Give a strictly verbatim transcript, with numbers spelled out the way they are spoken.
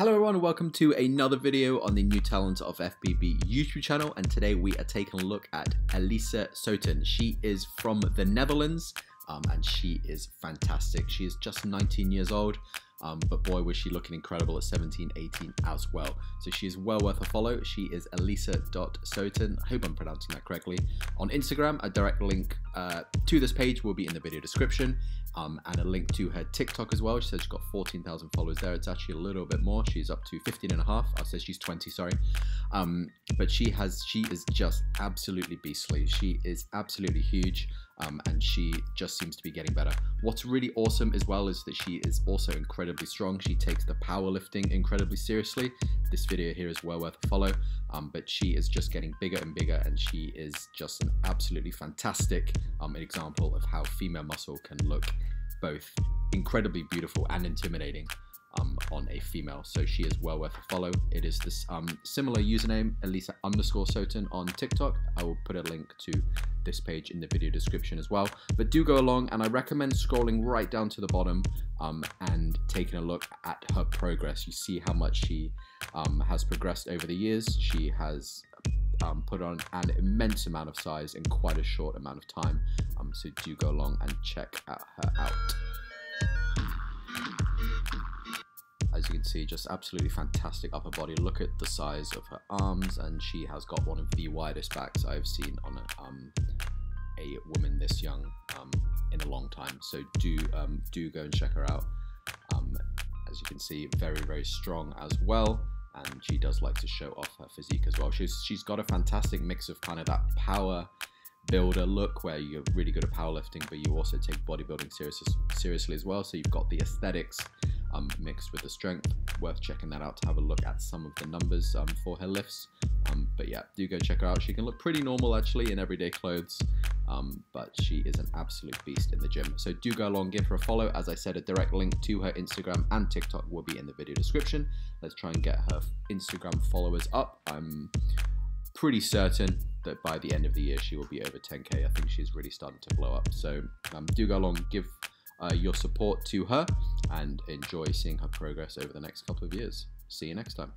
Hello everyone and welcome to another video on the new talent of F B B YouTube channel, and today we are taking a look at Elisa Soeten. She is from the Netherlands um, and she is fantastic. She is just nineteen years old, um, but boy was she looking incredible at seventeen, eighteen as well. So she is well worth a follow. She is Elisa dot Soeten, I hope I'm pronouncing that correctly, on Instagram. A direct link uh, to this page will be in the video description. Um, and a link to her TikTok as well. She said she's got fourteen thousand followers there. It's actually a little bit more. She's up to fifteen and a half. I said she's twenty, sorry. Um, but she has, she is just absolutely beastly. She is absolutely huge. Um, and she just seems to be getting better. What's really awesome as well is that she is also incredibly strong. She takes the powerlifting incredibly seriously. This video here is well worth a follow, um, but she is just getting bigger and bigger, and she is just an absolutely fantastic um, example of how female muscle can look both incredibly beautiful and intimidating um, on a female. So she is well worth a follow. It is this um, similar username, Elisa underscore Soeten on TikTok. I will put a link to this page in the video description as well, but do go along, and I recommend scrolling right down to the bottom um, and taking a look at her progress. You see how much she um, has progressed over the years. She has um, put on an immense amount of size in quite a short amount of time, um, so do go along and check out her out. As you can see, just absolutely fantastic upper body. Look at the size of her arms, and she has got one of the widest backs I've seen on a, um, a woman this young um, in a long time. So do um, do go and check her out. Um, as you can see, very very strong as well, and she does like to show off her physique as well. She's she's got a fantastic mix of kind of that power builder look where you're really good at powerlifting, but you also take bodybuilding serious, seriously as well. So you've got the aesthetics Um, mixed with the strength. Worth checking that out to have a look at some of the numbers um, for her lifts. Um, but yeah, do go check her out. She can look pretty normal actually in everyday clothes, um, but she is an absolute beast in the gym. So do go along, give her a follow. As I said, a direct link to her Instagram and TikTok will be in the video description. Let's try and get her Instagram followers up. I'm pretty certain that by the end of the year she will be over ten K. I think she's really starting to blow up. So um, do go along, give Uh, your support to her, and enjoy seeing her progress over the next couple of years. See you next time.